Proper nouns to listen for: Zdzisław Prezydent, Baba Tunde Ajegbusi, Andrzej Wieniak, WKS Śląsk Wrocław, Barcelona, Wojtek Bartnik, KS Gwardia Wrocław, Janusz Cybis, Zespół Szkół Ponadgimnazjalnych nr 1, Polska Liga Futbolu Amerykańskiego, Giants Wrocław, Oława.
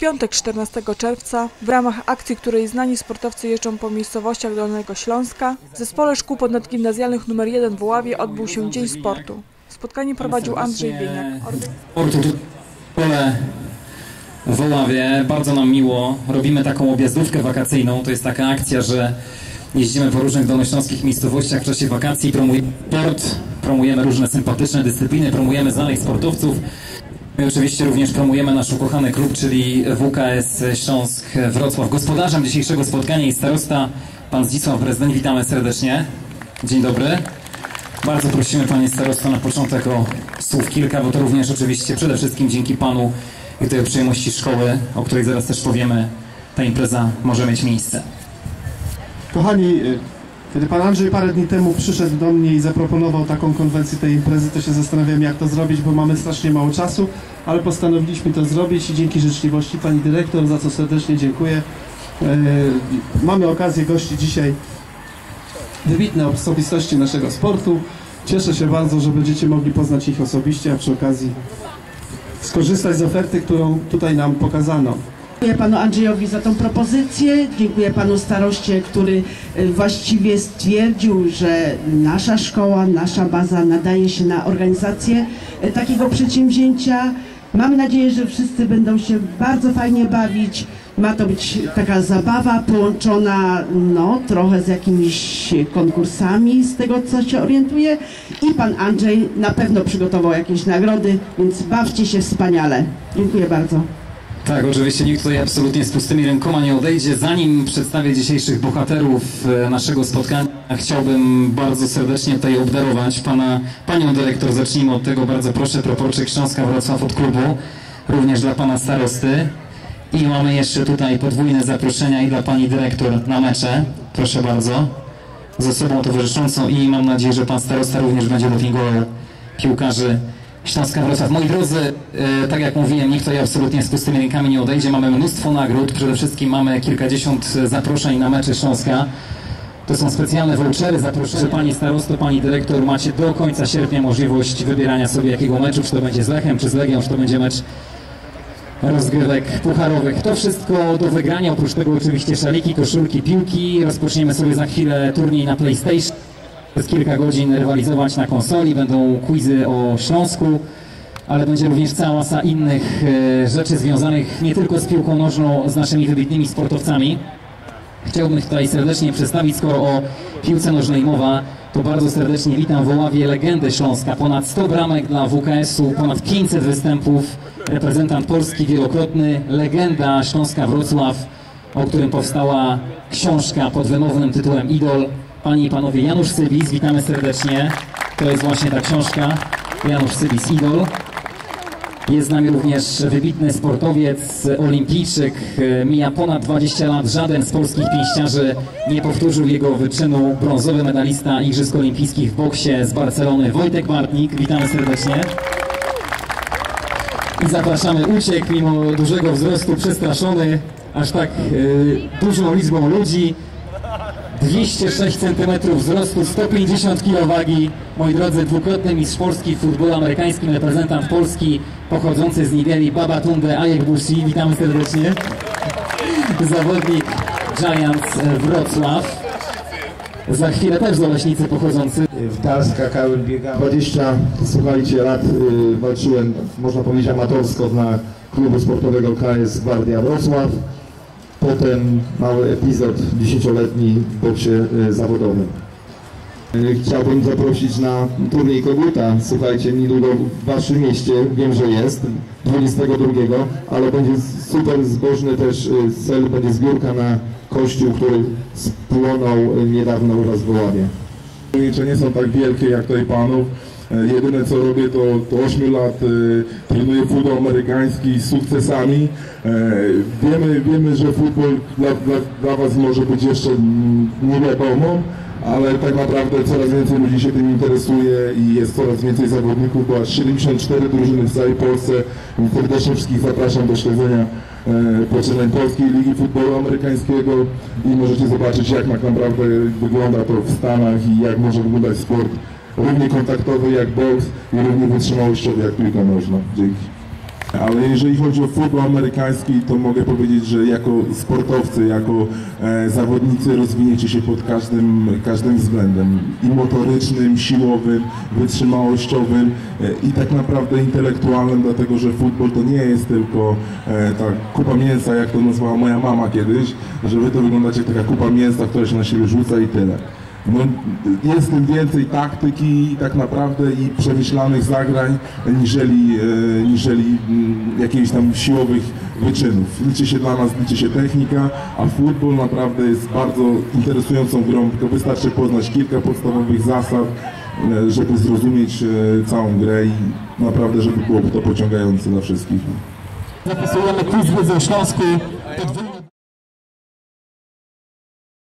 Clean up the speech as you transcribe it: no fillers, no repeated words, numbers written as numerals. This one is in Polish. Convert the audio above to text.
piątek 14 czerwca w ramach akcji, której znani sportowcy jeżdżą po miejscowościach Dolnego Śląska, w Zespole Szkół Ponadgimnazjalnych nr 1 w Oławie odbył się Dzień Sportu. Spotkanie prowadził Andrzej Wieniak. Pole w Oławie, bardzo nam miło. Robimy taką objazdówkę wakacyjną. To jest taka akcja, że jeździmy po różnych dolnośląskich miejscowościach w czasie wakacji, promujemy sport, promujemy różne sympatyczne dyscypliny, promujemy znanych sportowców. My oczywiście również promujemy nasz ukochany klub, czyli WKS Śląsk Wrocław. Gospodarzem dzisiejszego spotkania jest starosta, pan Zdzisław Prezydent. Witamy serdecznie. Dzień dobry. Bardzo prosimy, panie starosto, na początek o słów kilka, bo to również oczywiście przede wszystkim dzięki panu i tej uprzejmości szkoły, o której zaraz też powiemy, ta impreza może mieć miejsce. Kochani, kiedy pan Andrzej parę dni temu przyszedł do mnie i zaproponował taką konwencję tej imprezy, to się zastanawiam, jak to zrobić, bo mamy strasznie mało czasu, ale postanowiliśmy to zrobić i dzięki życzliwości pani dyrektor, za co serdecznie dziękuję, mamy okazję gości dzisiaj wybitne osobistości naszego sportu. Cieszę się bardzo, że będziecie mogli poznać ich osobiście, a przy okazji skorzystać z oferty, którą tutaj nam pokazano. Dziękuję panu Andrzejowi za tą propozycję, dziękuję panu staroście, który właściwie stwierdził, że nasza szkoła, nasza baza nadaje się na organizację takiego przedsięwzięcia. Mam nadzieję, że wszyscy będą się bardzo fajnie bawić. Ma to być taka zabawa połączona trochę z jakimiś konkursami, z tego co się orientuję. I pan Andrzej na pewno przygotował jakieś nagrody, więc bawcie się wspaniale. Dziękuję bardzo. Tak, oczywiście nikt tutaj absolutnie z pustymi rękoma nie odejdzie. Zanim przedstawię dzisiejszych bohaterów naszego spotkania, chciałbym bardzo serdecznie tutaj obdarować panią dyrektor. Zacznijmy od tego, bardzo proszę, proporczyk Śląska Wrocław od klubu, również dla pana starosty. I mamy jeszcze tutaj podwójne zaproszenia i dla pani dyrektor na mecze. Proszę bardzo, z osobą towarzyszącą i mam nadzieję, że pan starosta również będzie dopingował piłkarzy Śląska Wrocław. Moi drodzy, tak jak mówiłem, nikt tutaj absolutnie z pustymi rękami nie odejdzie. Mamy mnóstwo nagród, przede wszystkim mamy kilkadziesiąt zaproszeń na mecze Śląska. To są specjalne vouchery, zaproszenie. Pani starosto, pani dyrektor, macie do końca sierpnia możliwość wybierania sobie jakiego meczu, czy to będzie z Lechem, czy z Legią, czy to będzie mecz rozgrywek pucharowych. To wszystko do wygrania, oprócz tego oczywiście szaliki, koszulki, piłki. Rozpoczniemy sobie za chwilę turniej na PlayStation. Przez kilka godzin rywalizować na konsoli, będą quizy o Śląsku, ale będzie również cała masa innych rzeczy związanych nie tylko z piłką nożną, z naszymi wybitnymi sportowcami. Chciałbym tutaj serdecznie przedstawić, skoro o piłce nożnej mowa, to bardzo serdecznie witam w Oławie legendę Śląska. Ponad 100 bramek dla WKS-u, ponad 500 występów, reprezentant Polski wielokrotny, legenda Śląska Wrocław, o którym powstała książka pod wymownym tytułem Idol. Panie i panowie, Janusz Cybis, witamy serdecznie. To jest właśnie ta książka, Janusz Cybis, Idol. Jest z nami również wybitny sportowiec, olimpijczyk. Mija ponad 20 lat, żaden z polskich pięściarzy nie powtórzył jego wyczynu. Brązowy medalista Igrzysk Olimpijskich w boksie z Barcelony, Wojtek Bartnik, witamy serdecznie. I zapraszamy, uciekł mimo dużego wzrostu, przestraszony aż tak dużą liczbą ludzi. 206 cm wzrostu, 150 kg wagi. Moi drodzy, dwukrotny mistrz Polski w futbolu amerykańskim, reprezentant Polski pochodzący z Nigerii, Baba Tunde Ajegbusi. Witamy serdecznie. Zawodnik Giants Wrocław. Za chwilę też z Oleśnicy pochodzący. W tarz kakałem biegałem 20, słuchajcie, lat walczyłem, można powiedzieć, amatorsko dla klubu sportowego KS Gwardia Wrocław. Potem mały epizod 10-letni w boksie zawodowym. Chciałbym zaprosić na turniej koguta. Słuchajcie, niedługo w waszym mieście, wiem, że jest, 22, ale będzie super zbożny też cel, będzie zbiórka na kościół, który spłonął niedawno u nas w Oławie. Turnicze nie są tak wielkie jak tutaj panów. Jedyne co robię to 8 lat trenuję futbol amerykański z sukcesami. Wiemy, że futbol dla was może być jeszcze nie wiadomo, ale tak naprawdę coraz więcej ludzi się tym interesuje i jest coraz więcej zawodników, bo aż 74 drużyny w całej Polsce. Serdecznie wszystkich zapraszam do śledzenia poczynań Polskiej Ligi Futbolu Amerykańskiego i możecie zobaczyć, jak tak naprawdę wygląda to w Stanach i jak może wyglądać sport równie kontaktowy jak boks i równie wytrzymałościowy jak piłka nożna. Dzięki. Ale jeżeli chodzi o futbol amerykański, to mogę powiedzieć, że jako sportowcy, jako zawodnicy rozwiniecie się pod każdym względem. I motorycznym, siłowym, wytrzymałościowym i tak naprawdę intelektualnym, dlatego że futbol to nie jest tylko ta kupa mięsa, jak to nazwała moja mama kiedyś, że wy to wyglądacie jak taka kupa mięsa, która się na siebie rzuca i tyle. No, jest w tym więcej taktyki tak naprawdę i przemyślanych zagrań niżeli jakichś tam siłowych wyczynów. Liczy się dla nas, liczy się technika, a futbol naprawdę jest bardzo interesującą grą, tylko wystarczy poznać kilka podstawowych zasad, żeby zrozumieć całą grę i naprawdę, żeby było to pociągające dla wszystkich. Zapisujemy quiz ze Śląsku.